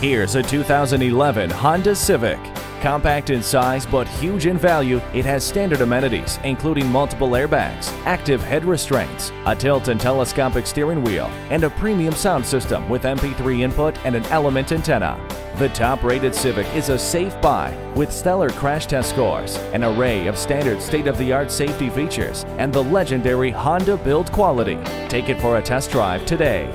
Here's a 2011 Honda Civic. Compact in size but huge in value, it has standard amenities including multiple airbags, active head restraints, a tilt and telescopic steering wheel, and a premium sound system with MP3 input and an Element antenna. The top-rated Civic is a safe buy with stellar crash test scores, an array of standard state-of-the-art safety features, and the legendary Honda build quality. Take it for a test drive today.